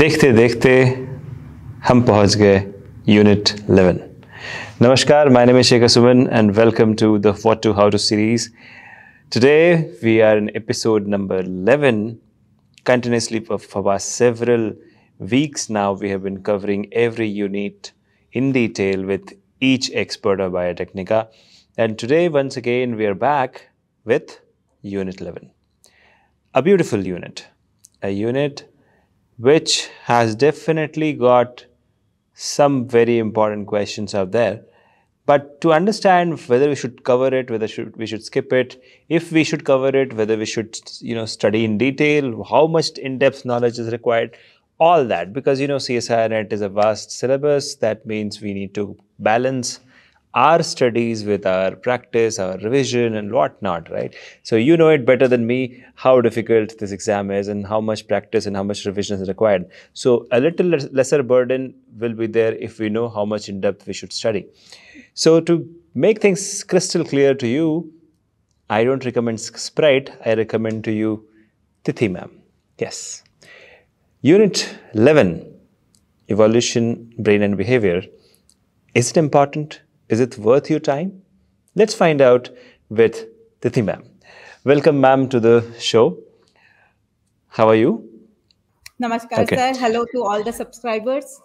देखते देखते हम पहुंच गए Unit 11. Namaskar, my name is Shekhar Suman and welcome to the What to How to series. Today we are in episode number 11. Continuously for past several weeks now we have been covering every unit in detail with each expert of Biotecnika. And today once again we are back with Unit 11. A beautiful unit. A unit which has definitely got some very important questions out there, but to understand whether we should cover it, whether we should skip it, if we should cover it, whether we should study in detail, how much in-depth knowledge is required, all that, because CSIR NET is a vast syllabus. That means we need to balance our studies with our practice, our revision and whatnot, right? So you know it better than me how difficult this exam is and how much practice and how much revision is required. So a little lesser burden will be there if we know how much in depth we should study. So to make things crystal clear to you, I don't recommend Sprite, I recommend to you Tithi ma'am. Yes. Unit 11, Evolution, Brain and Behavior. Is it important? Is it worth your time? Let's find out with Tithi ma'am. Welcome ma'am to the show. How are you? Namaskar sir. Hello to all the subscribers.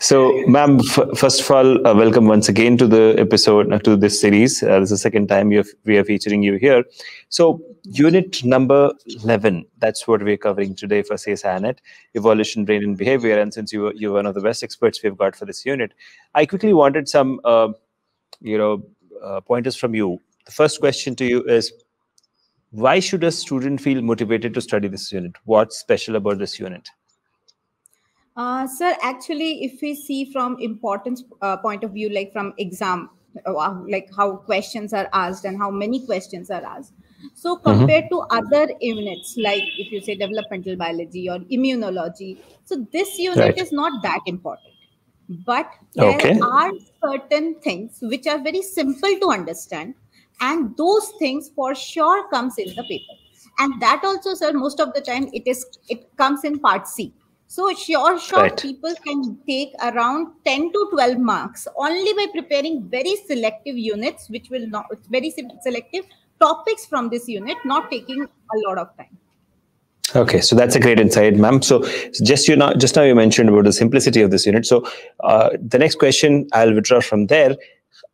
So ma'am, first of all, welcome once again to the episode, to this series. This is the second time we are featuring you here. So unit number 11, that's what we're covering today for CSIR NET, Evolution, Brain and Behavior. And since you're one of the best experts we've got for this unit, I quickly wanted some, pointers from you. The first question to you is, why should a student feel motivated to study this unit? What's special about this unit? Sir, actually, if we see from importance point of view, like from exam, like how questions are asked and how many questions are asked. So compared to other units, like if you say developmental biology or immunology, so this unit is not that important. But there are certain things which are very simple to understand. And those things for sure comes in the paper. And that also, sir, most of the time it comes in part C. So sure, people can take around 10 to 12 marks only by preparing very selective units, which will not, very selective topics from this unit, not taking a lot of time. Okay, so that's a great insight, ma'am. So just now you mentioned about the simplicity of this unit. So the next question I'll withdraw from there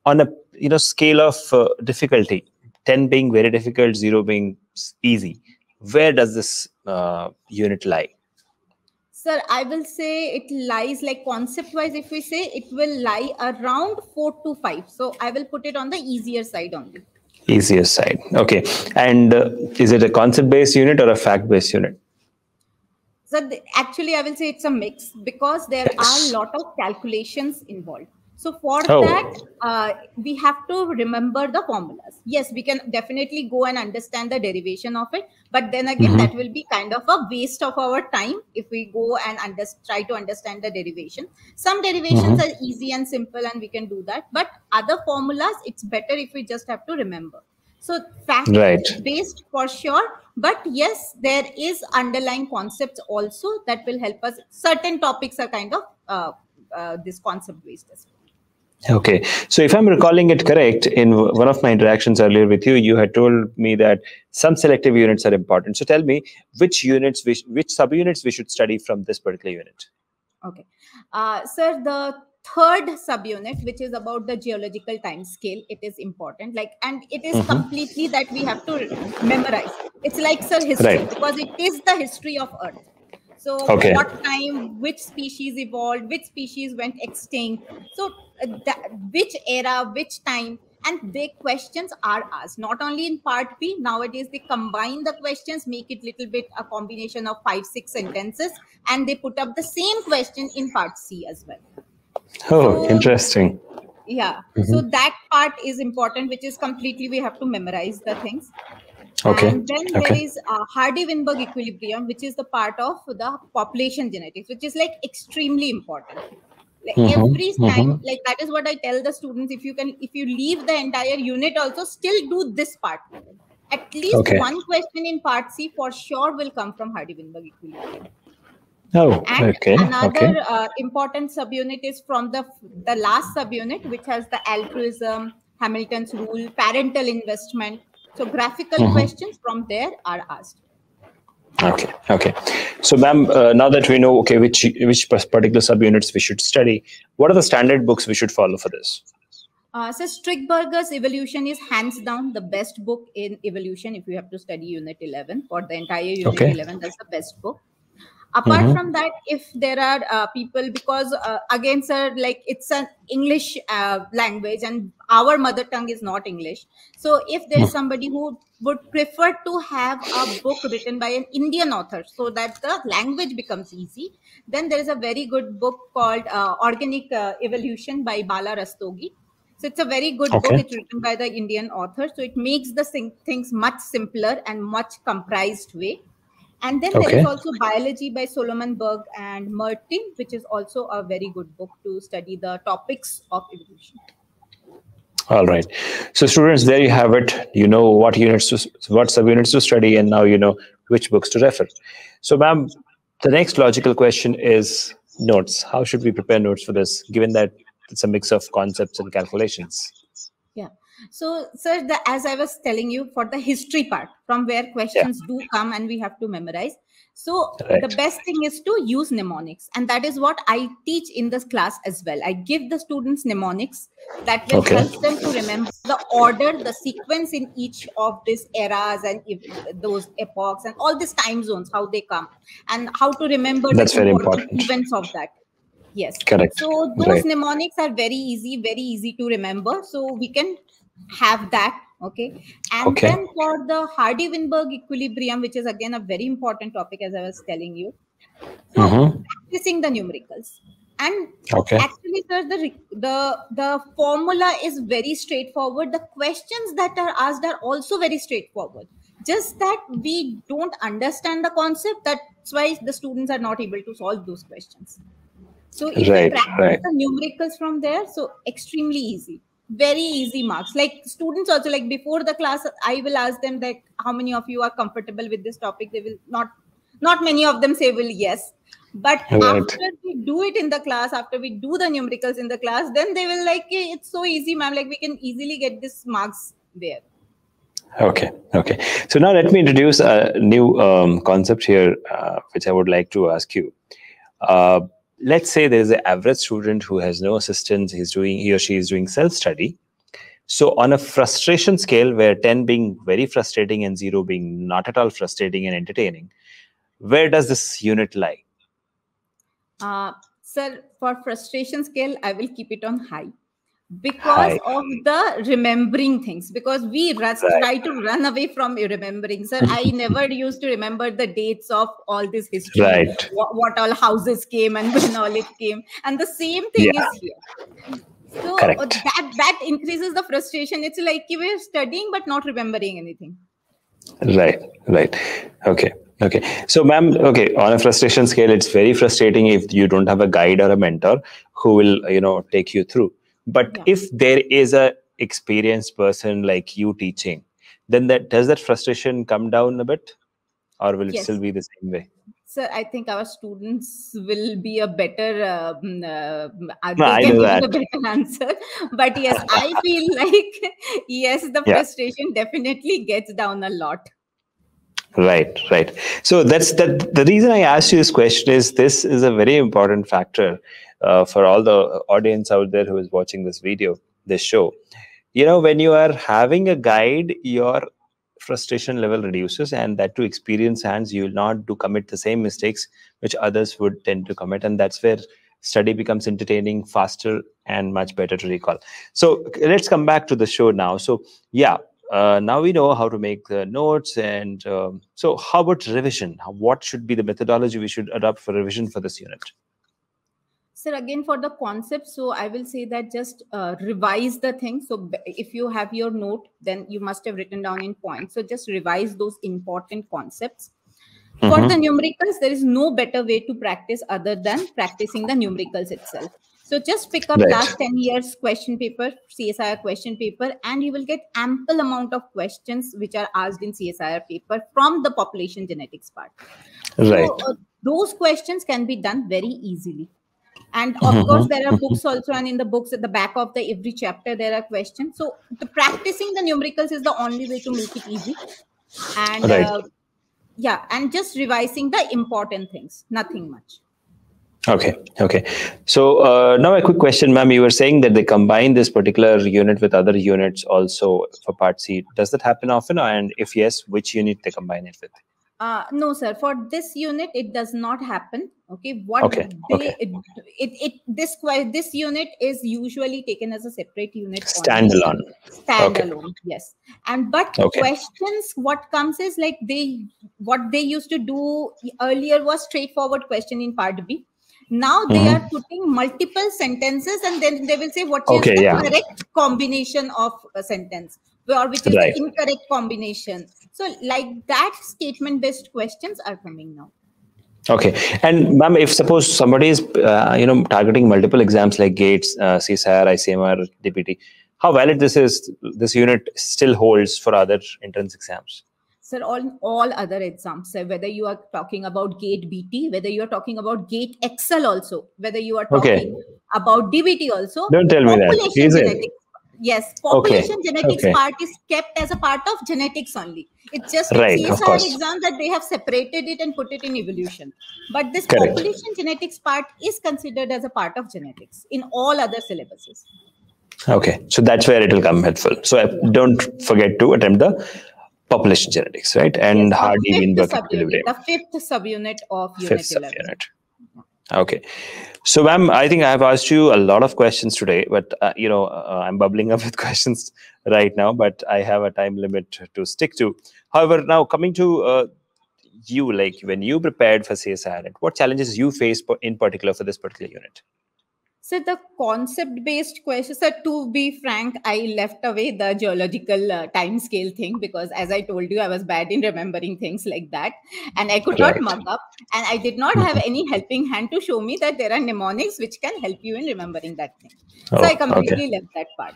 on a scale of difficulty, 10 being very difficult, 0 being easy. Where does this unit lie? Sir, I will say it lies, like concept-wise, if we say, it will lie around 4 to 5. So I will put it on the easier side only. Easier side. Okay. And is it a concept-based unit or a fact-based unit? Sir, actually, I will say it's a mix because there are a lot of calculations involved. So for that, we have to remember the formulas. Yes, we can definitely go and understand the derivation of it. But then again, that will be kind of a waste of our time if we go and try to understand the derivation. Some derivations are easy and simple and we can do that. But other formulas, it's better if we just have to remember. So fact-based for sure. But yes, there is underlying concepts also that will help us. Certain topics are kind of this concept-based as well. Okay. So if I'm recalling it correct, in one of my interactions earlier with you, you had told me that some selective units are important. So tell me which units, which subunits we should study from this particular unit. Okay. Sir, the third subunit, which is about the geological time scale, it is important. Like, and it is completely that we have to memorize. It's like, sir, history, because it is the history of Earth. So what time, which species evolved, which species went extinct. So which era, which time, and the questions are asked. Not only in part B, nowadays they combine the questions, make it little bit a combination of 5-6 sentences, and they put up the same question in part C as well. Oh, so, interesting. Yeah. So that part is important, which is completely we have to memorize the things. Okay. And then there is Hardy-Weinberg equilibrium, which is the part of the population genetics, which is like extremely important. Like every time, like that is what I tell the students, if you leave the entire unit also, still do this part. At least one question in part C for sure will come from Hardy-Weinberg equilibrium. Oh, and another important subunit is from the last subunit, which has the altruism, Hamilton's rule, parental investment. So graphical questions from there are asked. Okay, okay. So ma'am, now that we know, okay, which particular subunits we should study, what are the standard books we should follow for this? So Strickberger's Evolution is hands down the best book in evolution if you have to study Unit 11 for the entire Unit 11, that's the best book. Apart from that, if there are people, because again, sir, like it's an English language and our mother tongue is not English. So if there's somebody who would prefer to have a book written by an Indian author so that the language becomes easy, then there is a very good book called Organic Evolution by Bala Rastogi. So it's a very good book. It's written by the Indian author. So it makes the things much simpler and much comprised way. And then there is also Biology by Solomon Berg and Mertin, which is also a very good book to study the topics of evolution. All right. So students, there you have it. You know what units, what subunits to study, and now you know which books to refer. So ma'am, the next logical question is notes. How should we prepare notes for this, given that it's a mix of concepts and calculations? Yeah. So, sir, as I was telling you, for the history part, from where questions do come and we have to memorize. So the best thing is to use mnemonics. And that is what I teach in this class as well. I give the students mnemonics that will help them to remember the order, the sequence in each of these eras and those epochs and all these time zones, how they come and how to remember the events of that. Yes. Correct. So those mnemonics are very easy to remember. So we can have that. Okay. And then for the Hardy-Weinberg equilibrium, which is again a very important topic, as I was telling you, so practicing the numericals. And actually, sir, the formula is very straightforward. The questions that are asked are also very straightforward. Just that we don't understand the concept. That's why the students are not able to solve those questions. So if you practice the numericals from there, so extremely easy, very easy marks. Like students also, like before the class, I will ask them that how many of you are comfortable with this topic? They will not many of them say yes. But after we do it in the class, after we do the numericals in the class, then they will like, hey, it's so easy, ma'am, like we can easily get this marks there. Okay. Okay. So now let me introduce a new concept here, which I would like to ask you. Let's say there's an average student who has no assistance. He or she is doing self-study. So on a frustration scale, where 10 being very frustrating and 0 being not at all frustrating and entertaining, where does this unit lie? Sir, for frustration scale, I will keep it on high because of the remembering things, because we try to run away from remembering. Sir, I never used to remember the dates of all this history, what all houses came and when all it came. And the same thing is here. So that increases the frustration. It's like we're studying but not remembering anything. Right, right. Okay, okay. So ma'am, okay, on a frustration scale, it's very frustrating if you don't have a guide or a mentor who will, you know, take you through. But if there is an experienced person like you teaching, then does that frustration come down a bit, or will it still be the same way? Sir, I think our students will be a better, they can give a better answer. But yes, I feel like, yes, the frustration definitely gets down a lot. Right, right. So that's the reason I asked you this question is this is a very important factor for all the audience out there who is watching this video, this show. You know, when you are having a guide, your frustration level reduces, and that to experienced hands, you will not commit the same mistakes which others would tend to commit. And that's where study becomes entertaining, faster, and much better to recall. So let's come back to the show now. So yeah. Now we know how to make the notes, and so how about revision? What should be the methodology we should adopt for revision for this unit? Sir, again, for the concept, so I will say that just revise the thing. So if you have your note, then you must have written down in points. So just revise those important concepts. For the numericals, there is no better way to practice other than practicing the numericals itself. So just pick up last 10 years question paper, CSIR question paper, and you will get ample amount of questions which are asked in CSIR paper from the population genetics part. Right. So, those questions can be done very easily. And of course, there are books also, and in the books at the back of the every chapter, there are questions. So the practicing the numericals is the only way to make it easy. And yeah, and just revising the important things, nothing much. Okay. Okay. So now a quick question, ma'am. You were saying that they combine this particular unit with other units also for part C. Does that happen often? And if yes, which unit they combine it with? No, sir. For this unit, it does not happen. Okay. This unit is usually taken as a separate unit. Standalone. Standalone. Okay. Yes. And but questions, what comes is like what they used to do earlier was straightforward question in part B. Now they are putting multiple sentences, and then they will say what is the correct combination of a sentence, or which is the incorrect combination. So like that, statement-based questions are coming now. Okay. And ma'am, if suppose somebody is targeting multiple exams like GATES, CSIR, ICMR, DBT, how valid this unit still holds for other entrance exams? Sir, all other exams, sir, whether you are talking about GATE BT, whether you are talking about GATE XL also, whether you are talking about DBT also. Don't tell me that. Is it? Yes, population genetics part is kept as a part of genetics only. It's just CSIR exam that they have separated it and put it in evolution. But this population genetics part is considered as a part of genetics in all other syllabuses. Okay, so that's where it will come helpful. So don't forget to attempt the population genetics, right? And Hardy-Weinberg equilibrium. The fifth subunit of unit 11. Okay. So, ma'am, I think I have asked you a lot of questions today, but, I'm bubbling up with questions right now, but I have a time limit to stick to. However, now coming to you, like when you prepared for CSIR, what challenges you faced in particular for this particular unit? So the concept-based questions, so to be frank, I left away the geological time scale thing because, as I told you, I was bad in remembering things like that, and I could not mug up, and I did not have any helping hand to show me that there are mnemonics which can help you in remembering that thing. So I completely left that part.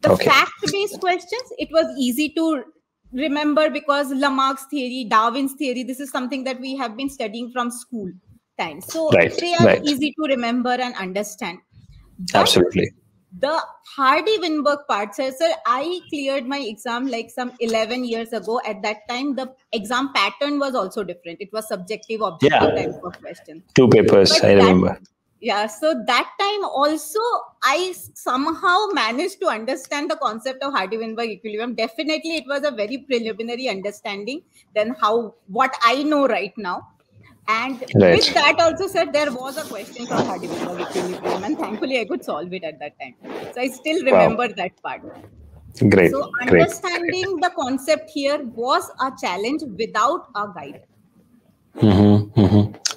The fact-based questions, it was easy to remember because Lamarck's theory, Darwin's theory, this is something that we have been studying from school. So they are easy to remember and understand. But absolutely. The Hardy-Weinberg part, sir, I cleared my exam like some 11 years ago. At that time, the exam pattern was also different. It was subjective, objective type of question. Two papers, but I remember. Yeah, so that time also, I somehow managed to understand the concept of Hardy-Weinberg equilibrium. Definitely, it was a very preliminary understanding than what I know right now. And with that also, sir, there was a question from Hardy-Weinberg equilibrium, and thankfully I could solve it at that time. So I still remember that part. Great. So understanding the concept here was a challenge without a guide.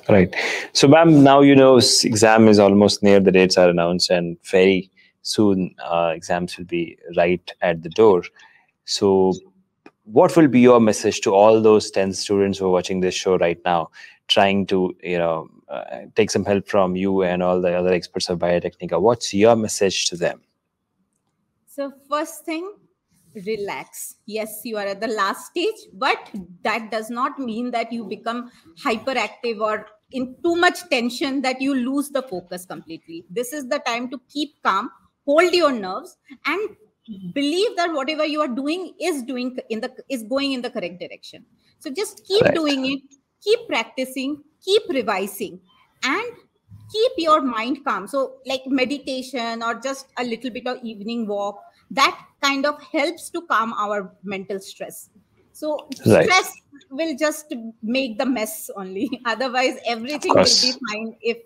Right. So ma'am, now exam is almost near, the dates are announced, and very soon exams will be right at the door. So what will be your message to all those 10 students who are watching this show right now, trying to take some help from you and all the other experts of Biotecnika? What's your message to them? So first thing, relax. Yes, you are at the last stage, but that does not mean that you become hyperactive or in too much tension that you lose the focus completely. This is the time to keep calm, hold your nerves, and believe that whatever you are doing is going in the correct direction. So just keep doing it, keep practicing, keep revising, and keep your mind calm. So like meditation or just a little bit of evening walk, that kind of helps to calm our mental stress. So stress will just make the mess only. Otherwise, everything will be fine if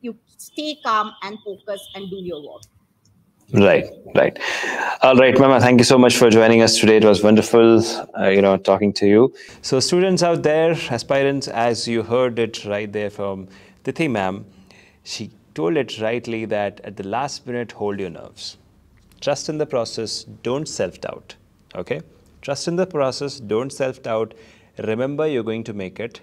you stay calm and focus and do your work. Right. All right, ma'am, thank you so much for joining us today. It was wonderful, talking to you. So students out there, aspirants, as you heard it right there from Tithi ma'am, she told it rightly that at the last minute, hold your nerves. Trust in the process, don't self-doubt, okay? Trust in the process, don't self-doubt. Remember, you're going to make it.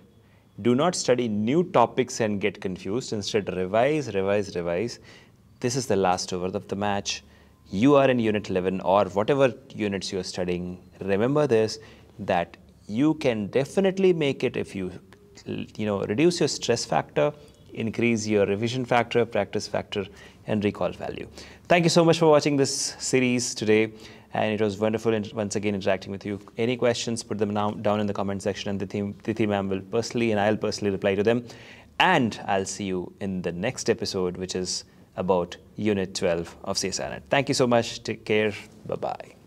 Do not study new topics and get confused. Instead, revise, revise, revise. this is the last over of the match. You are in Unit 11 or whatever units you are studying. Remember this, that you can definitely make it if you reduce your stress factor, increase your revision factor, practice factor, and recall value. Thank you so much for watching this series today. And it was wonderful once again interacting with you. Any questions, put them now down in the comment section, and Tithi ma'am will personally, and I'll personally reply to them. And I'll see you in the next episode, which is about Unit 12 of CSIR NET. Thank you so much. Take care. Bye-bye.